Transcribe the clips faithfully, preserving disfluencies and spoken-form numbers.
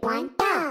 two, one, go!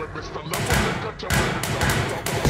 Mister Love, I'm gonna cut your head off.